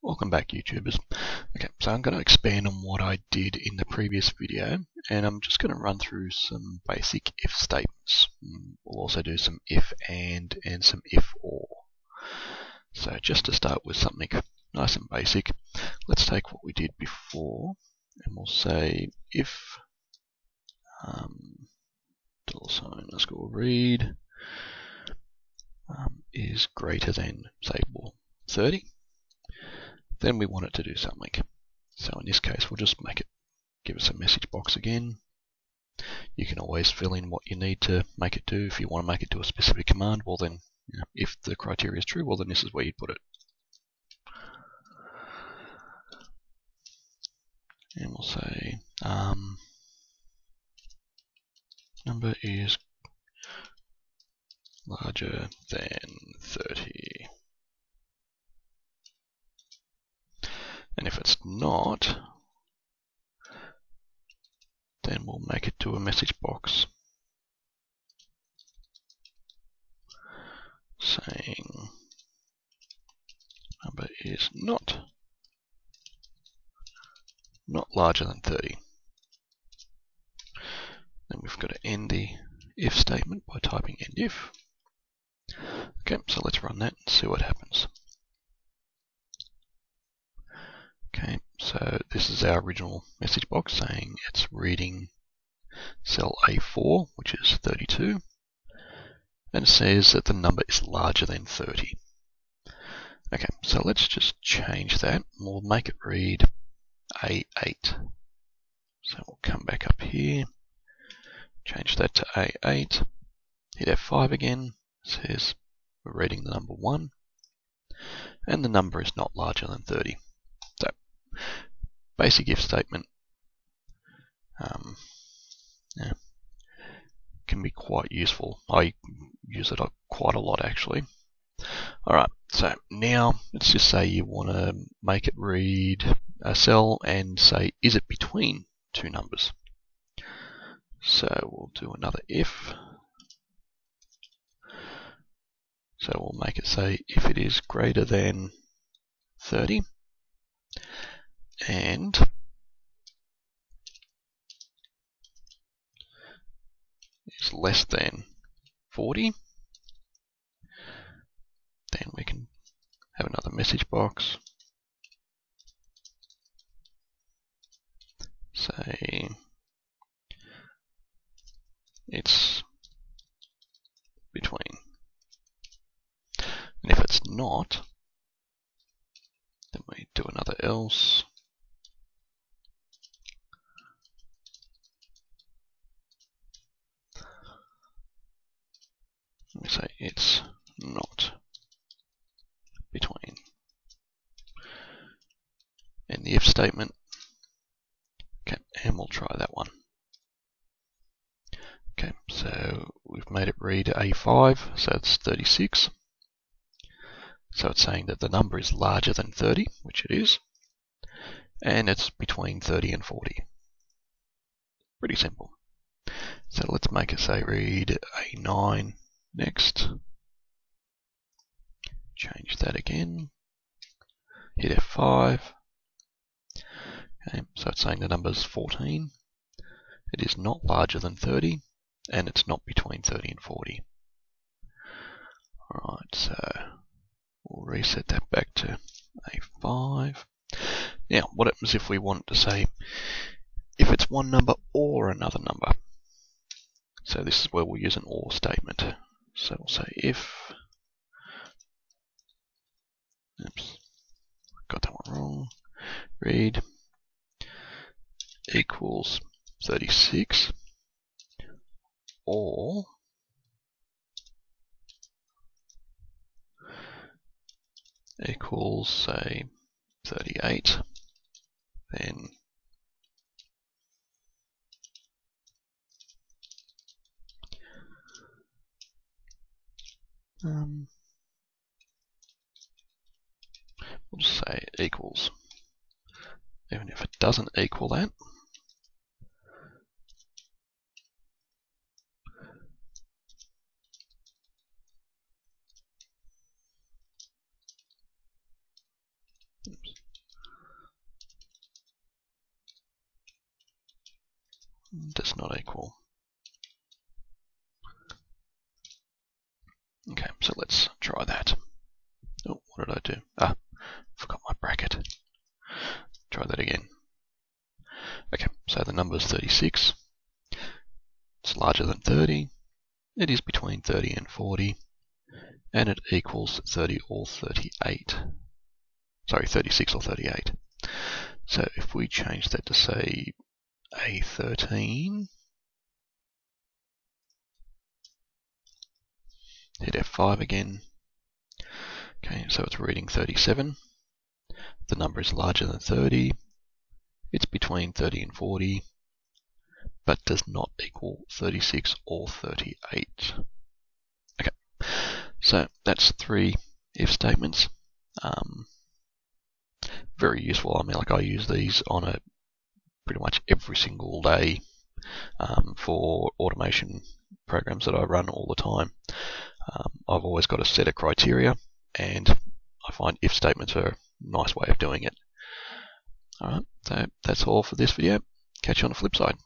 Welcome back, YouTubers. Okay, so I'm going to expand on what I did in the previous video, and I'm just going to run through some basic if statements. We'll also do some if and some if or. So just to start with something nice and basic, let's take what we did before, and we'll say if let's go read is greater than, say, well, 30. Then we want it to do something. So in this case, we'll just make it give us a message box again. You can always fill in what you need to make it do. If you want to make it do a specific command, well then, you know, if the criteria is true, well then this is where you'd put it. And we'll say number is larger than 30. And if it's not, then we'll make it to a message box saying number is not larger than 30. Then we've got to end the if statement by typing end if. Okay, so let's run that and see what happens. Okay, so this is our original message box saying it's reading cell A4, which is 32, and it says that the number is larger than 30. Okay, so let's just change that, and we'll make it read A8. So we'll come back up here, change that to A8, hit F5 again, it says we're reading the number 1, and the number is not larger than 30. Basic if statement can be quite useful. I use it quite a lot, actually. Alright, so now let's just say you want to make it read a cell and say, is it between two numbers? So we'll do another if. So we'll make it say, if it is greater than 30, and is less than 40, then we can have another message box. Say it's between. And if it's not, then we do another else. We say it's not between. And the if statement. Okay, and we'll try that one. Okay, so we've made it read A5, so it's 36. So it's saying that the number is larger than 30, which it is, and it's between 30 and 40. Pretty simple. So let's make it say read A9. Next, change that again, hit F5. Okay, so it's saying the number is 14, it is not larger than 30, and it's not between 30 and 40. Alright, so we'll reset that back to A5. Now, what happens if we want to say if it's one number or another number? So this is where we'll use an or statement. So we'll say if, oops, got that one wrong, read equals 36 or equals, say, 38, then we'll just say equals, even if it doesn't equal that, does not equal. Okay, so let's try that. Oh, what did I do? Ah, forgot my bracket. Try that again. Okay, so the number is 36. It's larger than 30. It is between 30 and 40. And it equals 30 or 38. Sorry, 36 or 38. So if we change that to, say, A13, hit F5 again. Okay, so it's reading 37. The number is larger than 30. It's between 30 and 40, but does not equal 36 or 38. Okay, so that's three if statements. Very useful. I mean, like, I use these on a pretty much every single day for automation programs that I run all the time. I've always got a set of criteria, and I find if statements are a nice way of doing it. Alright, so that's all for this video. Catch you on the flip side.